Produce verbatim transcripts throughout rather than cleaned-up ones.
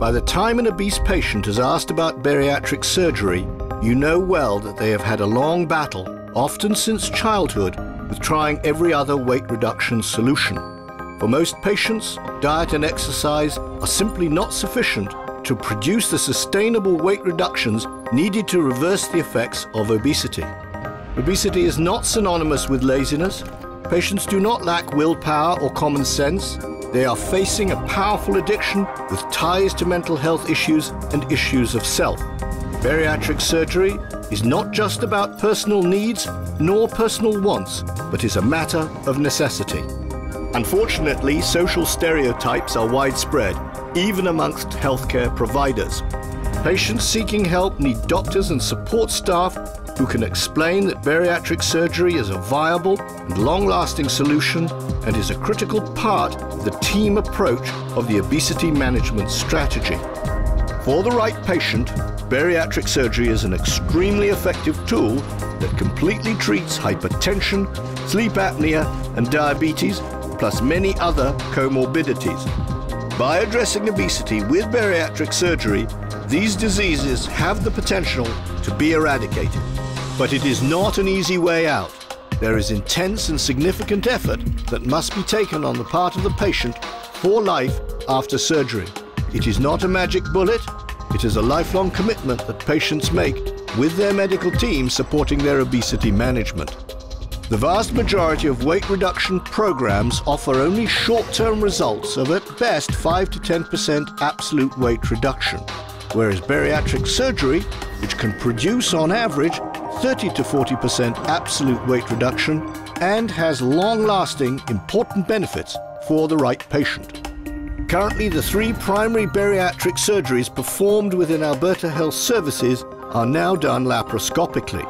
By the time an obese patient is asked about bariatric surgery, you know well that they have had a long battle, often since childhood, with trying every other weight reduction solution. For most patients, diet and exercise are simply not sufficient to produce the sustainable weight reductions needed to reverse the effects of obesity. Obesity is not synonymous with laziness. Patients do not lack willpower or common sense. They are facing a powerful addiction with ties to mental health issues and issues of self. Bariatric surgery is not just about personal needs nor personal wants, but is a matter of necessity. Unfortunately, social stereotypes are widespread, even amongst healthcare providers. Patients seeking help need doctors and support staff who can explain that bariatric surgery is a viable and long-lasting solution and is a critical part of the team approach of the obesity management strategy. For the right patient, bariatric surgery is an extremely effective tool that completely treats hypertension, sleep apnea, and diabetes, plus many other comorbidities. By addressing obesity with bariatric surgery, these diseases have the potential to be eradicated. But it is not an easy way out. There is intense and significant effort that must be taken on the part of the patient for life after surgery. It is not a magic bullet. It is a lifelong commitment that patients make with their medical team supporting their obesity management. The vast majority of weight reduction programs offer only short-term results of at best five to ten percent absolute weight reduction, whereas bariatric surgery, which can produce on average thirty to forty percent absolute weight reduction and has long-lasting, important benefits for the right patient. Currently, the three primary bariatric surgeries performed within Alberta Health Services are now done laparoscopically.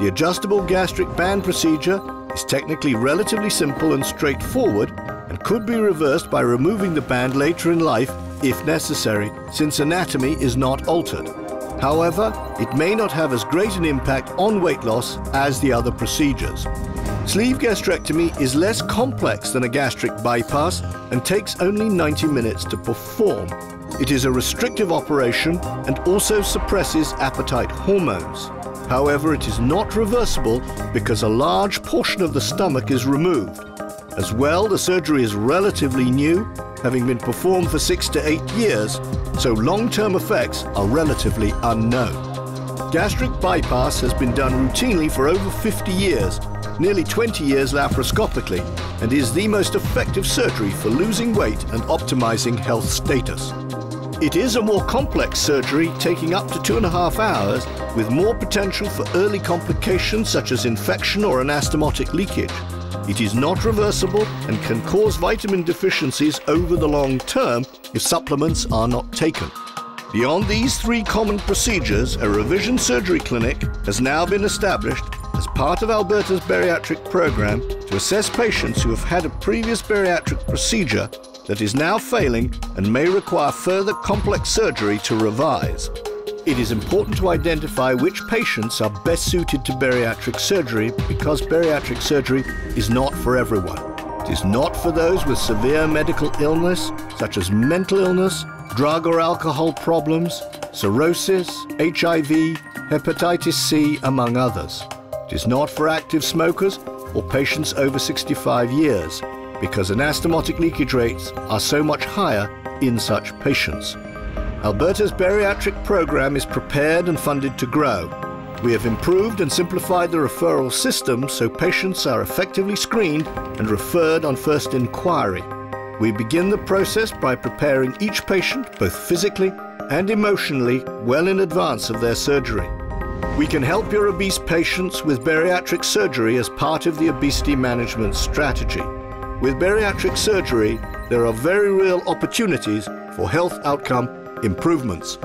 The adjustable gastric band procedure is technically relatively simple and straightforward and could be reversed by removing the band later in life if necessary, since anatomy is not altered. However, it may not have as great an impact on weight loss as the other procedures. Sleeve gastrectomy is less complex than a gastric bypass and takes only ninety minutes to perform. It is a restrictive operation and also suppresses appetite hormones. However, it is not reversible because a large portion of the stomach is removed. As well, the surgery is relatively new, having been performed for six to eight years, so long-term effects are relatively unknown. Gastric bypass has been done routinely for over fifty years, nearly twenty years laparoscopically, and is the most effective surgery for losing weight and optimizing health status. It is a more complex surgery, taking up to two and a half hours, with more potential for early complications such as infection or anastomotic leakage. It is not reversible and can cause vitamin deficiencies over the long term if supplements are not taken. Beyond these three common procedures, a revision surgery clinic has now been established as part of Alberta's bariatric program to assess patients who have had a previous bariatric procedure that is now failing and may require further complex surgery to revise. It is important to identify which patients are best suited to bariatric surgery because bariatric surgery is not for everyone. It is not for those with severe medical illness, such as mental illness, drug or alcohol problems, cirrhosis, H I V, hepatitis C, among others. It is not for active smokers or patients over sixty-five years, because anastomotic leakage rates are so much higher in such patients. Alberta's bariatric program is prepared and funded to grow. We have improved and simplified the referral system so patients are effectively screened and referred on first inquiry. We begin the process by preparing each patient, both physically and emotionally, well in advance of their surgery. We can help your obese patients with bariatric surgery as part of the obesity management strategy. With bariatric surgery, there are very real opportunities for health outcome improvements.